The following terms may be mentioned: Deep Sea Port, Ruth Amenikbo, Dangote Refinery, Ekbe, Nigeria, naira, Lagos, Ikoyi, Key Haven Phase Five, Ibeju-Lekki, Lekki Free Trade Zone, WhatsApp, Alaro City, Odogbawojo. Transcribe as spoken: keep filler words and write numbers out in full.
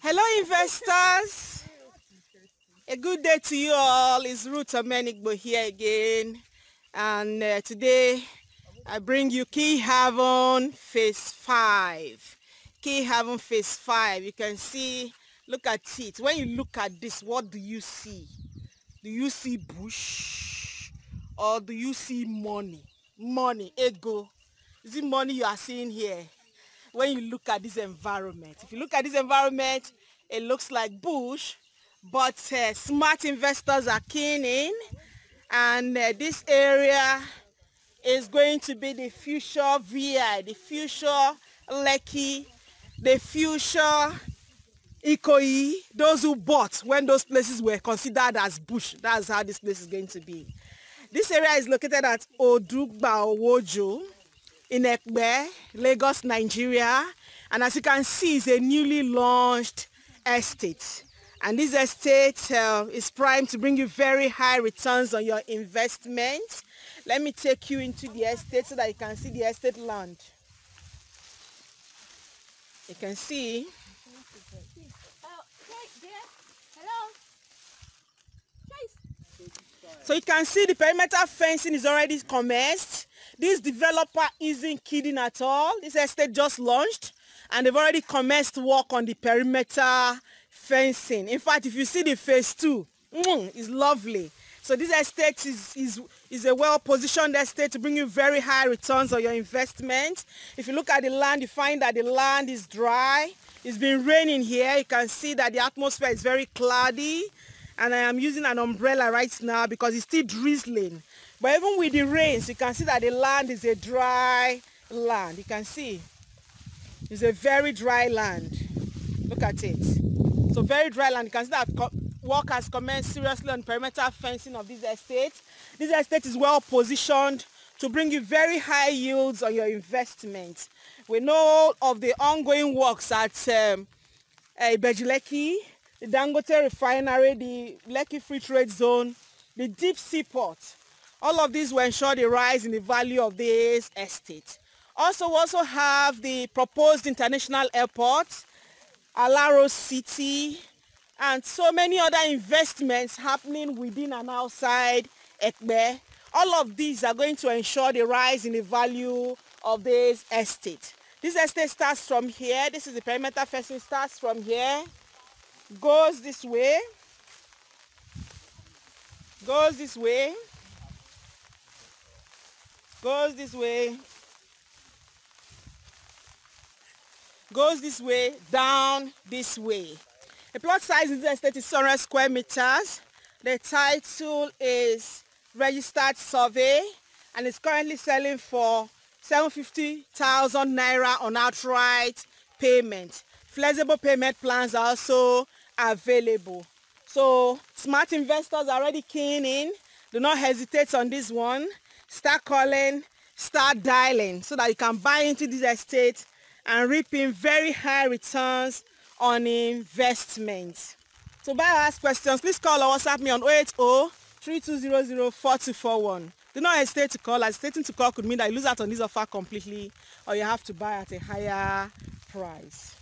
Hello investors, a good day to you all. It's Ruth Amenikbo here again, and uh, today I bring you Key Haven Phase Five. Key Haven Phase Five. You can see, look at it. When you look at this, what do you see? Do you see bush, or do you see money? Money, ego. Is it money you are seeing here? When you look at this environment, if you look at this environment, it looks like bush, but uh, smart investors are keen in, and uh, this area is going to be the future V I, the future Lekki, the future Ikoyi, those who bought when those places were considered as bush. That's how this place is going to be. This area is located at Odogbawojo in Ekbe, Lagos, Nigeria, and as you can see, it's a newly launched estate, and this estate uh, is primed to bring you very high returns on your investments. Let me take you into the estate so that you can see the estate land. You can see. So you can see the perimeter fencing is already commenced. This developer isn't kidding at all. This estate just launched, and they've already commenced work on the perimeter fencing. In fact, if you see the phase two, mm, it's lovely. So this estate is, is, is a well-positioned estate to bring you very high returns on your investment. If you look at the land, you find that the land is dry. It's been raining here. You can see that the atmosphere is very cloudy, and I am using an umbrella right now because it's still drizzling. But even with the rains, you can see that the land is a dry land. You can see it's a very dry land. Look at it. So very dry land. You can see that work has commenced seriously on perimeter fencing of this estate. This estate is well positioned to bring you very high yields on your investment. We know of the ongoing works at um, Ibeju-Lekki, the Dangote Refinery, the Lekki Free Trade Zone, the Deep Sea Port. All of these will ensure the rise in the value of this estate. Also, we also have the proposed international airport, Alaro City, and so many other investments happening within and outside Ekbe. All of these are going to ensure the rise in the value of this estate. This estate starts from here. This is the perimeter fencing, starts from here, goes this way, goes this way, goes this way, goes this way, down this way. The plot size in this estate is three hundred square meters. The title is Registered Survey, and it's currently selling for seven hundred fifty thousand naira on outright payment. Flexible payment plans are also available. So smart investors are already keen in. Do not hesitate on this one. Start calling, start dialing, so that you can buy into this estate and reap in very high returns on investment. To buy or ask questions, please call or WhatsApp me on oh eight oh, three two zero zero, four two four one. Do not hesitate to call, as hesitating to call could mean that you lose out on this offer completely, or you have to buy at a higher price.